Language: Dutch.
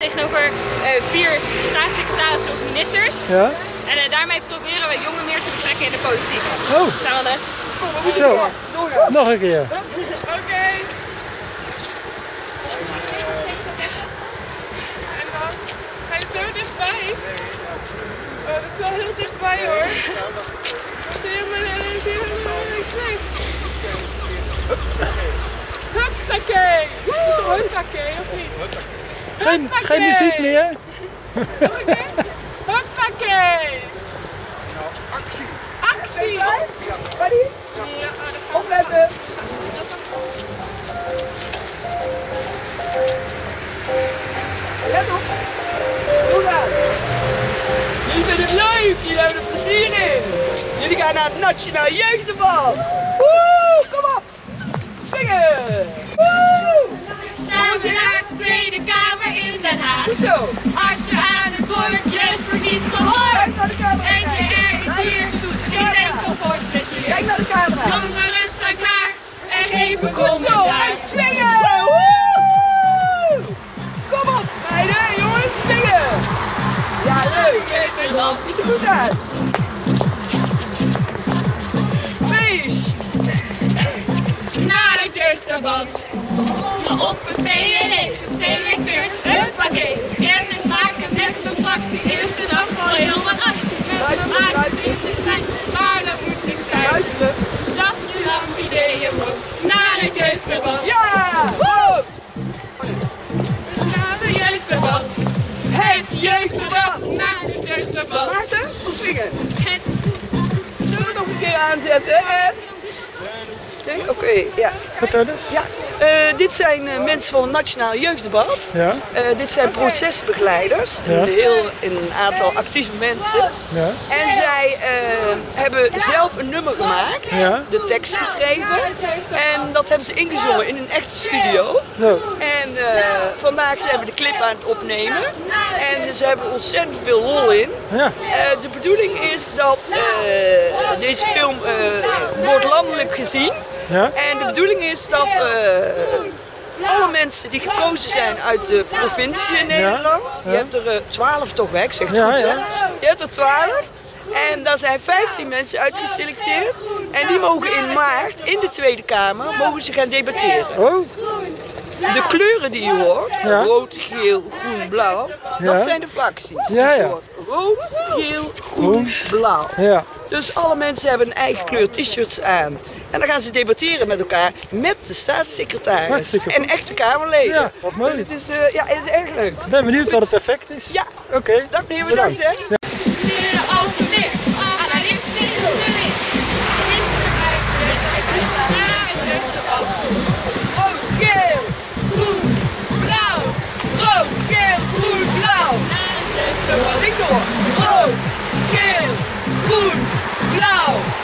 Tegenover vier staatssecretarissen of ministers. Ja? En daarmee proberen we jongeren meer te betrekken in de politiek. Oh! Zo, nog een keer. Oké. En dan ga je zo dichtbij. Oh, dat is wel heel dichtbij hoor. Dat is helemaal slecht. Hupsakee! Dat is toch hupsakee of niet? Geen muziek meer. Oké. Hoppakee. Nou, actie. Actie. Ready? Ja. Opletten. Let op. Hoera. Jullie vinden het leuk. Jullie hebben er plezier in. Jullie gaan naar het Nationaal Jeugddebat. Woe, kom op. Zingen. Woe. Staan we naar de Tweede Kamer. Als je aan het woord jeugd wordt niet gehoord en je is hier geen enkel voor plezier. Kijk naar de camera. Jongeren staan klaar en geven commentaar. En swingen! Woehoe! Kom op meiden, jongens, swingen! Ja, leuk! Ziet er goed uit! Feest! Na het jeugddebat op het PNE geselecteerd. Kennis maken met de fractie is de dag van heel wat actiepunten. Aangezien de tijd, maar dat moet ik zijn. Luisteren. Dat je dan ideeën wordt naar het jeugddebat. Ja! Woe! Naar het jeugddebat. Het jeugddebat. Naar het jeugddebat. Maarten, goed zingen. Zullen we nog een keer aanzetten? Oké, ja. Wat dat is? Ja. Dit zijn mensen van het Nationaal Jeugddebat. Ja. Dit zijn procesbegeleiders, een aantal actieve mensen. Ja. En zij hebben zelf een nummer gemaakt, de tekst geschreven. En dat hebben ze ingezongen in een echte studio. Ja. En vandaag zijn we de clip aan het opnemen. En ze hebben ontzettend veel lol in. Ja. De bedoeling is dat deze film wordt landelijk gezien. Ja? En de bedoeling is dat alle mensen die gekozen zijn uit de provincie in Nederland, je hebt er 12 toch weg, zegt het goed hè? Je hebt er 12 en daar zijn 15 mensen uitgeselecteerd en die mogen in maart in de Tweede Kamer mogen ze gaan debatteren. Oh. De kleuren die je hoort, rood, geel, groen, blauw, dat zijn de fracties. Ja, ja. Rood, geel, groen, blauw. Ja. Dus alle mensen hebben een eigen kleur t-shirts aan. En dan gaan ze debatteren met elkaar, met de staatssecretaris en echte Kamerleden. Ja, wat mooi. Dus het is, het is erg leuk. Ik ben benieuwd wat het effect is. Ja, oké. Dank meneer, bedankt hè. Ja. Rood, geel, groen, blauw.